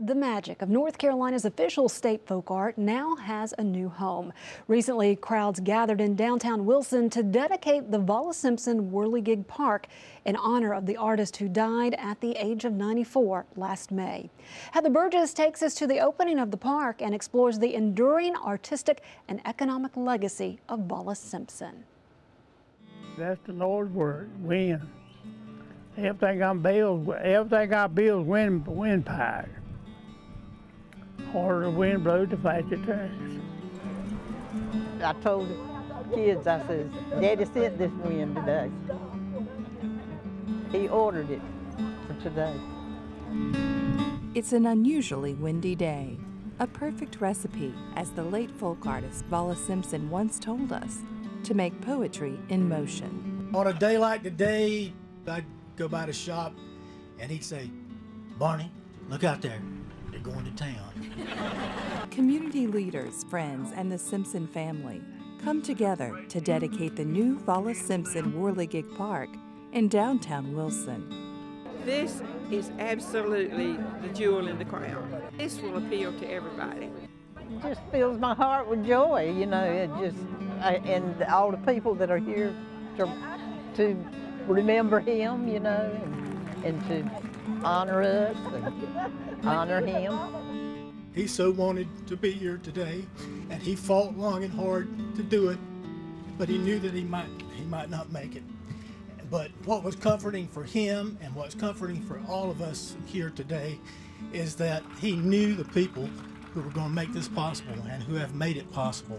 The magic of North Carolina's official state folk art now has a new home. Recently, crowds gathered in downtown Wilson to dedicate the Vollis Simpson Whirligig Park in honor of the artist who died at the age of 94 last May. Heather Burgess takes us to the opening of the park and explores the enduring artistic and economic legacy of Vollis Simpson. That's the Lord's work, wind. Everything I build wind powered. The harder the wind blows, the faster it turns. I told the kids, I says, Daddy sent this wind today. He ordered it for today. It's an unusually windy day, a perfect recipe, as the late folk artist Vollis Simpson once told us, to make poetry in motion. On a day like today, I'd go by the shop and he'd say, Barney, look out there. They're going to town. Community leaders, friends, and the Simpson family come together to dedicate the new Vollis Simpson Whirligig Park in downtown Wilson. This is absolutely the jewel in the crown. This will appeal to everybody. It just fills my heart with joy, you know, and all the people that are here to remember him, you know, and to honor us. Honor him. He so wanted to be here today, and he fought long and hard to do it, but he knew that he might not make it. But what was comforting for him and what's comforting for all of us here today is that he knew the people who were going to make this possible and who have made it possible.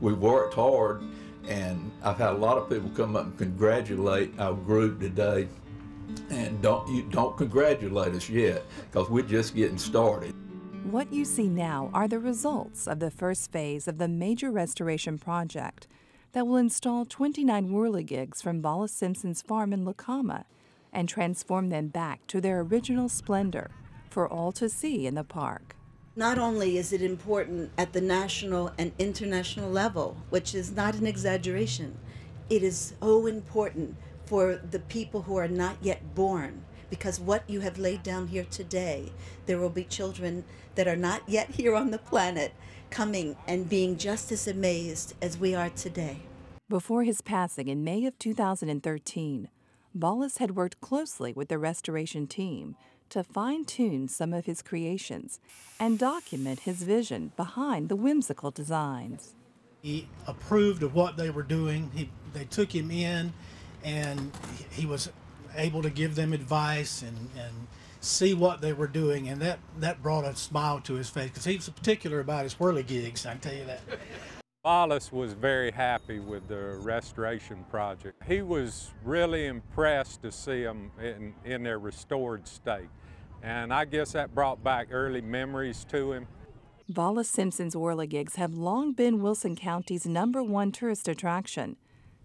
We worked hard, and I've had a lot of people come up and congratulate our group today. And you don't congratulate us yet, because we're just getting started. What you see now are the results of the first phase of the major restoration project that will install 29 whirligigs from Vollis Simpson's farm in Lucama and transform them back to their original splendor for all to see in the park. Not only is it important at the national and international level, which is not an exaggeration, it is so important for the people who are not yet born, because what you have laid down here today, there will be children that are not yet here on the planet coming and being just as amazed as we are today. Before his passing in May of 2013, Vollis had worked closely with the restoration team to fine-tune some of his creations and document his vision behind the whimsical designs. He approved of what they were doing. They took him in, and he was able to give them advice and see what they were doing, and that brought a smile to his face, because he was particular about his whirligigs, I tell you that. Vollis was very happy with the restoration project. He was really impressed to see them in their restored state, and I guess that brought back early memories to him. Vollis Simpson's whirligigs have long been Wilson County's #1 tourist attraction.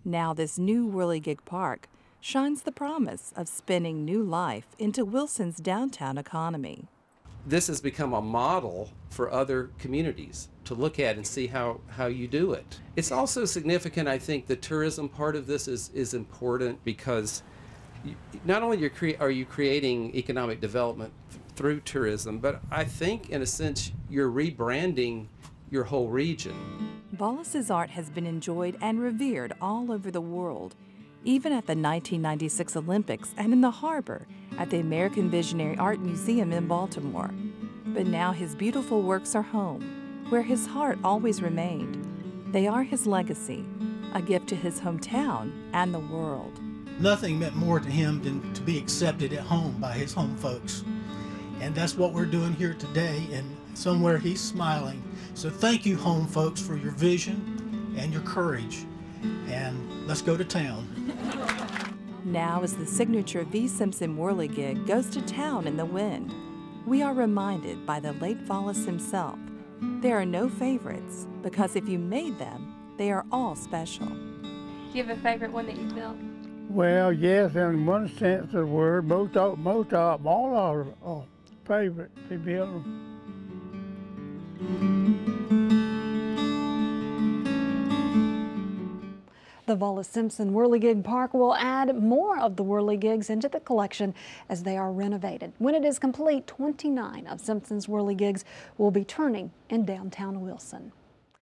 Now this new whirligig park shines the promise of spinning new life into Wilson's downtown economy. This has become a model for other communities to look at and see how you do it. It's also significant, I think, the tourism part of this is important, because not only are you creating economic development through tourism, but I think, in a sense, you're rebranding your whole region. Vollis's art has been enjoyed and revered all over the world, even at the 1996 Olympics and in the harbor at the American Visionary Art Museum in Baltimore. But now his beautiful works are home, where his heart always remained. They are his legacy, a gift to his hometown and the world. Nothing meant more to him than to be accepted at home by his home folks. And that's what we're doing here today, and somewhere he's smiling. So thank you, home folks, for your vision and your courage. And let's go to town. Now, as the signature V. Simpson whirligig goes to town in the wind, we are reminded by the late Vollis himself, there are no favorites, because if you made them, they are all special. Do you have a favorite one that you built? Well, yes, in one sense of the word, all our favorite to build them. The Vollis Simpson Whirligig Park will add more of the whirligigs into the collection as they are renovated. When it is complete, 29 of Simpson's whirligigs will be turning in downtown Wilson.